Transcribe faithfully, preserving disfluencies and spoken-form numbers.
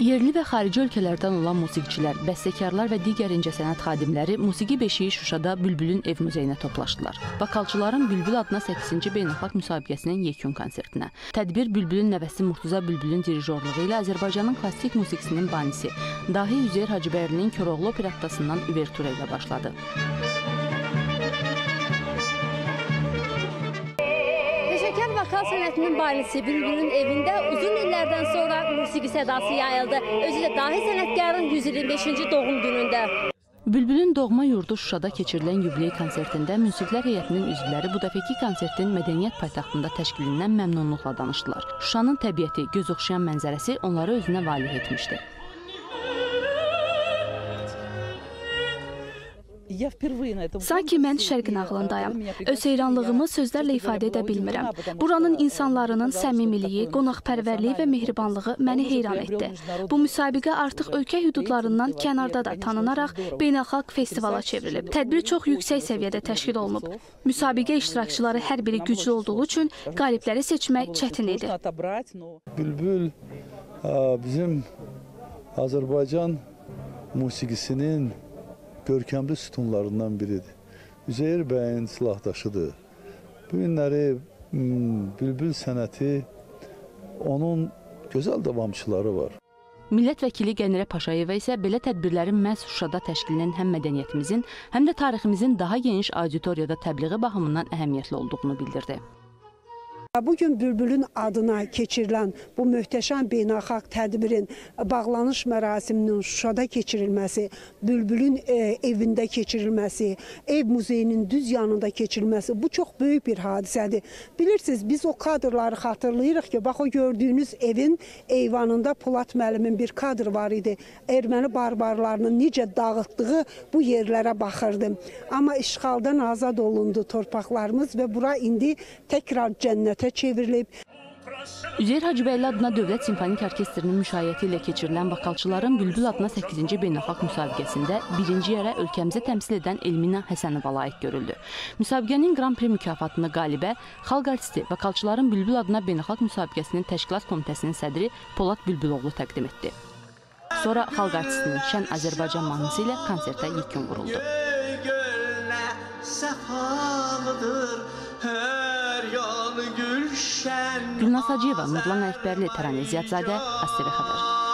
Yerli və xarici ölkələrdən olan musiqiçilər, bəstəkarlar və digər incəsənət xadimləri Musiki Beşiyi Şuşada Bülbülün ev muzeyinə toplaşdılar. Vokalçıların Bülbül adına səkkizinci Beynahıq Müsabiyyəsinin yekun konsertinə. Tədbir Bülbülün nəvəsi Murtuza Bülbülün dirijorluğu ilə Azərbaycanın klassik musiqisinin banisi, dahi Üzeyir Hacıbəylinin Köroğlu operettasından üvertürə ilə başladı. Vokal sənətinin banisi Bülbülün evində uzun illərdən sonra musiqi sədası yayıldı. Özü də dahi sənətkarın yüz iyirmi beşinci doğum günündə. Bülbülün doğma yurdu Şuşada keçirilən yubiley konsertində Münsiflər Heyətinin üzvləri bu dəfəki konsertin mədəniyyət paytaxtında təşkilindən məmnunluqla danışdılar. Şuşanın təbiəti, göz oxşayan mənzərəsi onları özünə valeh etmişdi. Sanki mən şərqin ağlındayam. Öz heyranlığımı sözlərlə ifadə edə bilmirəm. Buranın insanlarının səmimiliyi, qonaqpərvərliyi və mehribanlığı məni heyran etdi. Bu müsabiqə artıq ölkə hüdudlarından kənarda da tanınaraq beynəlxalq festivala çevrilib. Tədbir çox yüksək səviyyədə təşkil olunub. Müsabiqə iştirakçıları hər biri güclü olduğu üçün qalibləri seçmək çətin idi. Bülbül bizim Azərbaycan musiqisinin görkəmli sütunlarından biridir. Üzeyir bəyin silahdaşıdır. Bu günləri bülbül sənəti, onun gözəl davamçıları var. Millət vəkili Gənirə Paşayeva isə belə tədbirlərin məhz Şuşada təşkilinin həm mədəniyyətimizin, həm də tariximizin daha geniş auditoriyada təbliği baxımından əhəmiyyətli olduğunu bildirdi. Bugün Bülbülün adına keçirilən bu möhtəşəm beynəlxalq tədbirin bağlanış mərasiminin Şuşada keçirilməsi, Bülbülün evində keçirilməsi, ev muzeyinin düz yanında keçirilməsi bu çox böyük bir hadisədir. Bilirsiniz, biz o kadrları xatırlayırıq ki, bax o gördüyünüz evin eyvanında Polat Məlimin bir kadr var idi. Erməni barbarlarının necə dağıtdığı bu yerlərə baxırdı. Amma işğaldan azad olundu torpaqlarımız və bura indi təkrar cənnət çevrilib. Üzeyr Hacıbəyli adına Dövlət Sinfonik Orkestrinin müşayiəti ilə keçirilən vokalçıların Bülbül adına səkkizinci Beynəlxalq müsabiqəsində birinci yerə ölkəmizə təmsil edən Elmina Həsənova layiq görüldü. Müsabiqənin Grand Prix mükafatını qalibə xalq artisti, vokalçıların Bülbül adına Beynəlxalq müsabiqəsinin təşkilat komitəsinin sədri Polad Bülbüloğlu təqdim etdi. Sonra xalq artistinin Şən Azərbaycan mahnısı ilə konsertə yekun vuruldu. Gülnaz Hacıyeva, Mövlana Hacıbəyli, Tərənə Zadə, ASTV xəbər.